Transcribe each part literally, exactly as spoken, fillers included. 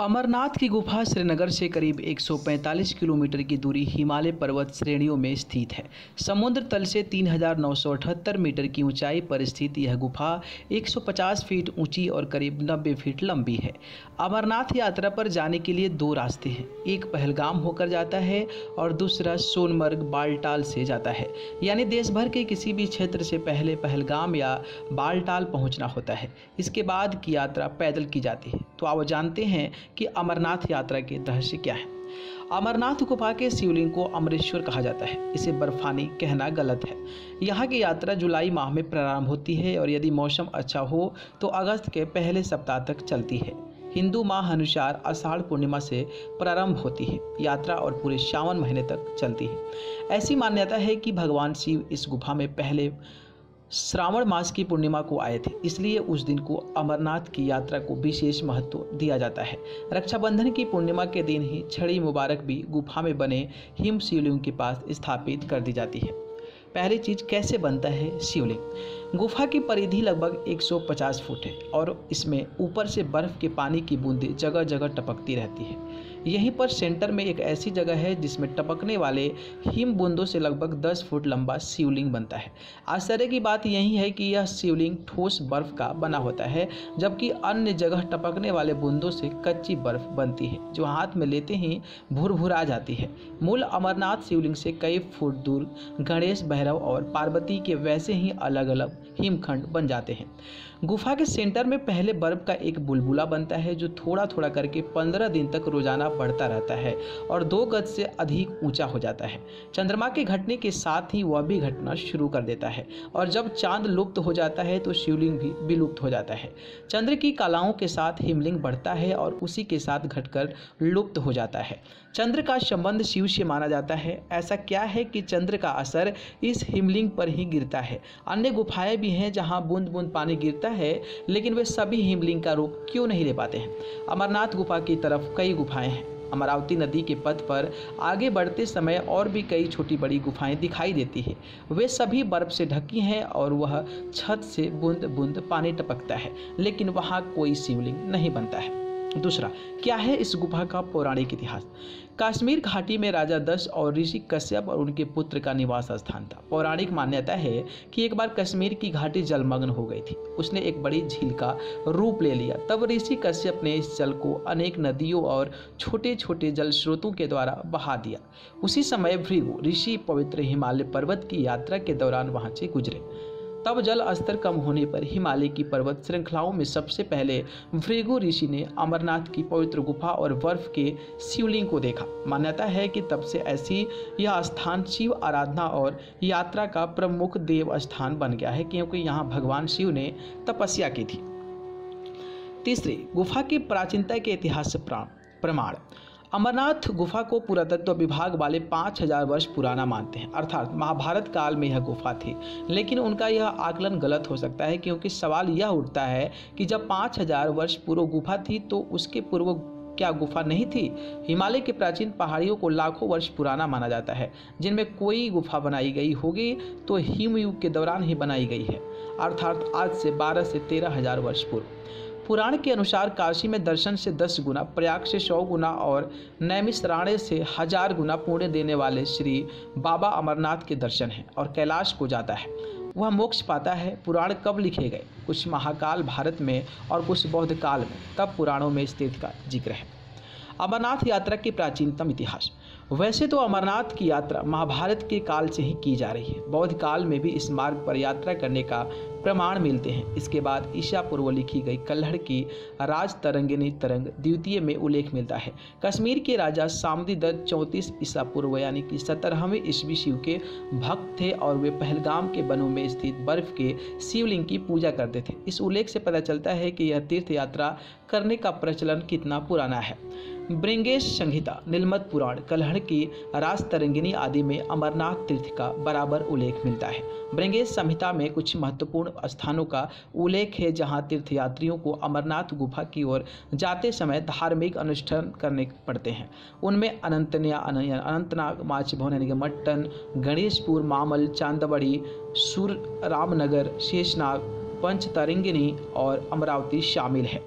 अमरनाथ की गुफा श्रीनगर से करीब एक सौ पैंतालीस किलोमीटर की दूरी हिमालय पर्वत श्रेणियों में स्थित है। समुद्र तल से तीन हज़ार नौ सौ अठहत्तर मीटर की ऊंचाई पर स्थित यह गुफा एक सौ पचास फीट ऊंची और करीब नब्बे फीट लंबी है। अमरनाथ यात्रा पर जाने के लिए दो रास्ते हैं, एक पहलगाम होकर जाता है और दूसरा सोनमर्ग बालटाल से जाता है, यानी देश भर के किसी भी क्षेत्र से पहले पहलगाम या बालटाल पहुँचना होता है। इसके बाद की यात्रा पैदल की जाती है। तो आओ जानते हैं कि अमरनाथ यात्रा के रहस्य क्या है। अमरनाथ गुफा के शिवलिंग को अमरेश्वर कहा जाता है। इसे बर्फानी कहना गलत है। यहाँ की यात्रा जुलाई माह में प्रारंभ होती है और यदि मौसम अच्छा हो तो अगस्त के पहले सप्ताह तक चलती है। हिंदू माह अनुसार आषाढ़ पूर्णिमा से प्रारंभ होती है यात्रा और पूरे सावन महीने तक चलती है। ऐसी मान्यता है कि भगवान शिव इस गुफा में पहले श्रावण मास की पूर्णिमा को आए थे, इसलिए उस दिन को अमरनाथ की यात्रा को विशेष महत्व दिया जाता है। रक्षाबंधन की पूर्णिमा के दिन ही छड़ी मुबारक भी गुफा में बने हिम शिवलिंग के पास स्थापित कर दी जाती है। पहली चीज, कैसे बनता है शिवलिंग? गुफा की परिधि लगभग एक सौ पचास फुट है और इसमें ऊपर से बर्फ के पानी की बूंदें जगह जगह टपकती रहती है। यहीं पर सेंटर में एक ऐसी जगह है जिसमें टपकने वाले हिम बूंदों से लगभग दस फुट लंबा शिवलिंग बनता है। आश्चर्य की बात यही है कि यह शिवलिंग ठोस बर्फ का बना होता है, जबकि अन्य जगह टपकने वाले बूंदों से कच्ची बर्फ बनती है जो हाथ में लेते ही भुरभुरा जाती है। मूल अमरनाथ शिवलिंग से कई फुट दूर गणेश और पार्वती के वैसे ही अलग अलग हिमखंड बन जाते हैं। गुफा के सेंटर में पहले बर्फ का एक बुलबुला बनता है जो थोड़ा थोड़ा करके पंद्रह दिन तक रोजाना बढ़ता रहता है और दो गज से अधिक ऊंचा हो जाता है। चंद्रमा के घटने के साथ ही वह भी घटना शुरू कर देता है और जब चांद लुप्त हो जाता है तो शिवलिंग भी विलुप्त हो जाता है। चंद्र की कलाओं के साथ हिमलिंग बढ़ता है और उसी के साथ घटकर लुप्त हो जाता है। चंद्र का संबंध शिव से माना जाता है। ऐसा क्या है कि चंद्र का असर इस हिमलिंग पर ही गिरता है? अन्य गुफाएं भी हैं जहां बूंद बूंद पानी गिरता है, लेकिन वे सभी हिमलिंग का रूप क्यों नहीं ले पाते हैं? अमरनाथ गुफा की तरफ कई गुफाएं हैं। अमरावती नदी के पथ पर आगे बढ़ते समय और भी कई छोटी बड़ी गुफाएं दिखाई देती है। वे सभी बर्फ से ढकी हैं और वह छत से बूंद बूंद पानी टपकता है, लेकिन वहां कोई शिवलिंग नहीं बनता है। दूसरा, क्या है इस गुफा का पौराणिक इतिहास? कश्मीर घाटी में राजा दश और ऋषि कश्यप और उनके पुत्र का निवास स्थान था। पौराणिक मान्यता है कि एक बार कश्मीर की घाटी जलमग्न हो गई थी, उसने एक बड़ी झील का रूप ले लिया। तब ऋषि कश्यप ने इस जल को अनेक नदियों और छोटे छोटे जल स्रोतों के द्वारा बहा दिया। उसी समय भृगु ऋषि पवित्र हिमालय पर्वत की यात्रा के दौरान वहाँ से गुजरे। तब जल स्तर कम होने पर हिमालय की पर्वत श्रृंखलाओं में सबसे पहले भृगु ऋषि ने अमरनाथ की पवित्र गुफा और बर्फ के शिवलिंग को देखा। मान्यता है कि तब से ऐसी यह स्थान शिव आराधना और यात्रा का प्रमुख देव स्थान बन गया है, क्योंकि यहाँ भगवान शिव ने तपस्या की थी। तीसरी, गुफा की प्राचीनता के इतिहास से प्रमाण। अमरनाथ गुफा को पुरातत्व विभाग वाले पाँच हज़ार वर्ष पुराना मानते हैं, अर्थात महाभारत काल में यह गुफा थी, लेकिन उनका यह आकलन गलत हो सकता है क्योंकि सवाल यह उठता है कि जब पाँच हज़ार वर्ष पूर्व गुफा थी तो उसके पूर्व क्या गुफा नहीं थी? हिमालय के प्राचीन पहाड़ियों को लाखों वर्ष पुराना माना जाता है, जिनमें कोई गुफा बनाई गई होगी तो हिमयुग के दौरान ही बनाई गई है, अर्थात आज से बारह से तेरह हज़ार वर्ष पूर्व। पुराण के अनुसार काशी में दर्शन से दस गुना, प्रयाग से सौ गुना और नैमिषराणे से हजार गुना पुण्य देने वाले श्री बाबा अमरनाथ के दर्शन हैं और कैलाश को जाता है, वह मोक्ष पाता है। पुराण कब लिखे गए? कुछ महाकाल भारत में और कुछ बौद्ध काल में, तब पुराणों में स्थित का जिक्र है। अमरनाथ यात्रा के प्राचीनतम इतिहास। वैसे तो अमरनाथ की यात्रा महाभारत के काल से ही की जा रही है। बौद्ध काल में भी इस मार्ग पर यात्रा करने का प्रमाण मिलते हैं। इसके बाद ईसा पूर्व लिखी गई कल्हड़ की राज तरंगिनी तरंग द्वितीय में उल्लेख मिलता है। कश्मीर के राजा सामदी दत्त चौंतीस ईसा पूर्व यानी कि सत्रहवें ईस्वी शिव के भक्त थे और वे पहलगाम के वनों में स्थित बर्फ के शिवलिंग की पूजा करते थे। इस उल्लेख से पता चलता है कि यह तीर्थ यात्रा करने का प्रचलन कितना पुराना है। ब्रिंगेश संहिता, नीलमत पुराण, कल्हड़ की राज तरंगिनी आदि में अमरनाथ तीर्थ का बराबर उल्लेख मिलता है। ब्रिंगेश संहिता में कुछ महत्वपूर्ण स्थानों का उल्लेख है जहां तीर्थयात्रियों को अमरनाथ गुफा की ओर जाते समय धार्मिक अनुष्ठान करने पड़ते हैं। उनमें अनंतन्या अनंतनाग माचभवन यानी कि मट्टन, गणेशपुर, मामल, चांदबड़ी, सुर रामनगर, शेषनाग, पंचतरंगिनी और अमरावती शामिल है।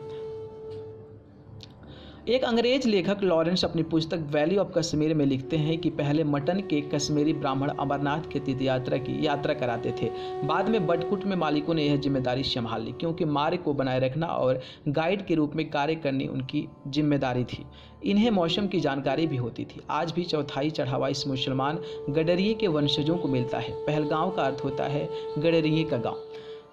एक अंग्रेज लेखक लॉरेंस अपनी पुस्तक वैली ऑफ कश्मीर में लिखते हैं कि पहले मटन के कश्मीरी ब्राह्मण अमरनाथ के तीर्थ यात्रा की यात्रा कराते थे। बाद में बटकुट में मालिकों ने यह जिम्मेदारी संभाल ली, क्योंकि मार्ग को बनाए रखना और गाइड के रूप में कार्य करनी उनकी जिम्मेदारी थी। इन्हें मौसम की जानकारी भी होती थी। आज भी चौथाई चढ़ावा इस मुसलमान गडरिए के वंशजों को मिलता है। पहलगाम का अर्थ होता है गडरिए का गाँव।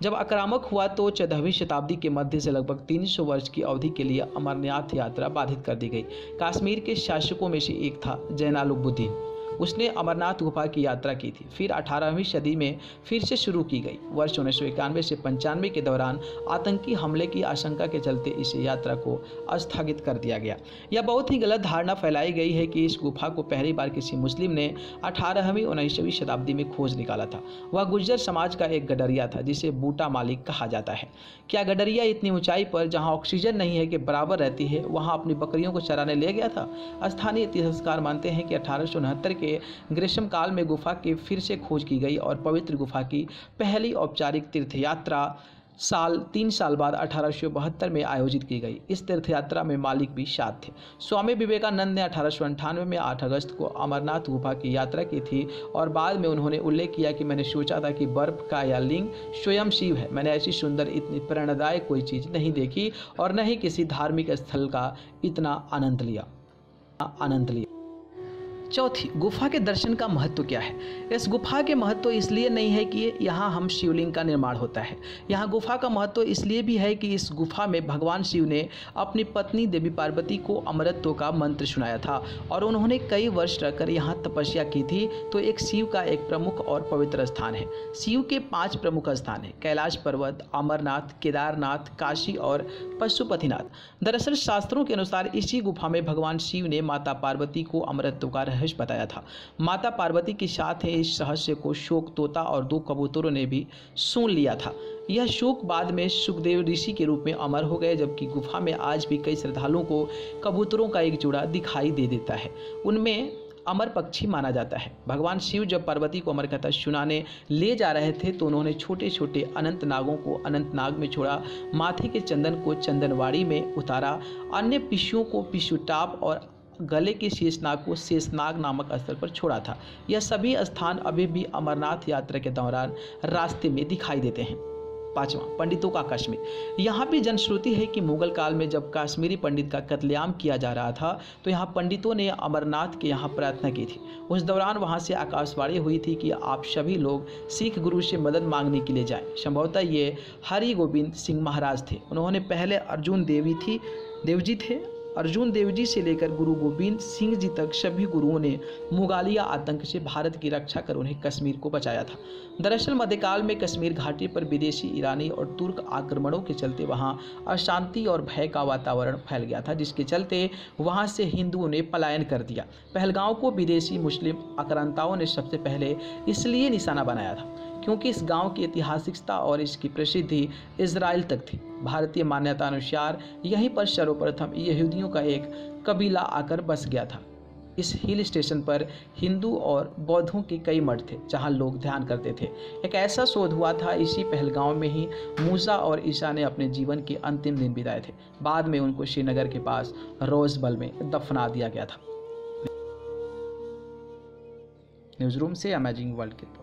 जब आक्रामक हुआ तो चौदहवीं शताब्दी के मध्य से लगभग तीन सौ वर्ष की अवधि के लिए अमरनाथ यात्रा बाधित कर दी गई। कश्मीर के शासकों में से एक था जैनालुबुद्दीन। उसने अमरनाथ गुफा की यात्रा की थी, फिर अठारहवीं सदी में फिर से शुरू की गई। वर्ष उन्नीस सौ इक्यानवे से पंचानवे के दौरान आतंकी हमले की आशंका के चलते इस यात्रा को स्थगित कर दिया गया। यह बहुत ही गलत धारणा फैलाई गई है कि इस गुफा को पहली बार किसी मुस्लिम ने अठारहवीं उन्नीसवीं शताब्दी में खोज निकाला था। वह गुर्जर समाज का एक गडरिया था जिसे बूटा मालिक कहा जाता है। क्या गडरिया इतनी ऊँचाई पर, जहाँ ऑक्सीजन नहीं है के बराबर रहती है, वहाँ अपनी बकरियों को चराने ले गया था? स्थानीय इतिहासकार मानते हैं कि अठारह सौ उनहत्तर ग्रीष्म काल में गुफा की फिर से खोज की गई और पवित्र गुफा की पहली औपचारिक तीर्थ यात्रा साल तीन साल बाद अठारह सौ बहत्तर में आयोजित की गई। इस तीर्थ यात्रा में मालिक भी साथ थे। स्वामी विवेकानंद ने अठारह सौ अंठानवे में आठ अगस्त को अमरनाथ गुफा की यात्रा की थी और बाद में उन्होंने उल्लेख किया कि मैंने सोचा था कि बर्फ का यह लिंग स्वयं शिव है। मैंने ऐसी सुंदर, इतनी प्रेरणादायक कोई चीज़ नहीं देखी और न ही किसी धार्मिक स्थल का इतना आनंद लिया आनंद लिया चौथी, गुफा के दर्शन का महत्व क्या है? इस गुफा के महत्व इसलिए नहीं है कि यहाँ हम शिवलिंग का निर्माण होता है। यहाँ गुफा का महत्व इसलिए भी है कि इस गुफा में भगवान शिव ने अपनी पत्नी देवी पार्वती को अमरत्व का मंत्र सुनाया था और उन्होंने कई वर्ष रहकर यहाँ तपस्या की थी। तो एक शिव का एक प्रमुख और पवित्र स्थान है। शिव के पाँच प्रमुख स्थान हैं: कैलाश पर्वत, अमरनाथ, केदारनाथ, काशी और पशुपतिनाथ। दरअसल शास्त्रों के अनुसार इसी गुफा में भगवान शिव ने माता पार्वती को अमरत्व का रहस्य बताया था। माता पार्वती के साथ है इस रहस्य को शोक तोता और दो कबूतरों ने भी सुन लिया था। यह शोक बाद में सुखदेव ऋषि के रूप में अमर हो गए, जबकि गुफा में आज भी कई श्रद्धालुओं को कबूतरों का एक जोड़ा दिखाई दे देता है। उनमें अमर पक्षी माना जाता है। भगवान शिव जब पार्वती को अमर कथा सुनाने ले जा रहे थे तो उन्होंने छोटे छोटे अनंत नागों को अनंतनाग में छोड़ा, माथे के चंदन को चंदनवाड़ी में उतारा, अन्य पिशुओं को पिशुटाप और गले के शेषनाग को शेषनाग नामक स्थल पर छोड़ा था। यह सभी स्थान अभी भी अमरनाथ यात्रा के दौरान रास्ते में दिखाई देते हैं। पांचवा, पंडितों का कश्मीर। यहाँ भी जनश्रुति है कि मुगल काल में जब कश्मीरी पंडित का कत्लेआम किया जा रहा था तो यहाँ पंडितों ने अमरनाथ के यहाँ प्रार्थना की थी। उस दौरान वहाँ से आकाशवाणी हुई थी कि आप सभी लोग सिख गुरु से मदद मांगने के लिए जाएं। संभवतः ये हरिगोविंद सिंह महाराज थे। उन्होंने पहले अर्जुन देवी थी देव जी थे अर्जुन देव जी से लेकर गुरु गोविंद सिंह जी तक सभी गुरुओं ने मुगलिया आतंक से भारत की रक्षा कर उन्हें कश्मीर को बचाया था। दरअसल मध्यकाल में कश्मीर घाटी पर विदेशी, ईरानी और तुर्क आक्रमणों के चलते वहां अशांति और भय का वातावरण फैल गया था, जिसके चलते वहां से हिंदुओं ने पलायन कर दिया। पहलगाम को विदेशी मुस्लिम आक्रांताओं ने सबसे पहले इसलिए निशाना बनाया था क्योंकि इस गांव की ऐतिहासिकता और इसकी प्रसिद्धि इजराइल तक थी। भारतीय मान्यता अनुसार यहीं पर सर्वप्रथम यहूदियों का एक कबीला आकर बस गया था। इस हिल स्टेशन पर हिंदू और बौद्धों के कई मठ थे जहां लोग ध्यान करते थे। एक ऐसा शोध हुआ था। इसी पहलगाम में ही मूसा और ईसा ने अपने जीवन के अंतिम दिन बिताए थे। बाद में उनको श्रीनगर के पास रोजबल में दफना दिया गया था। न्यूज़रूम से अमेजिंग वर्ल्ड के।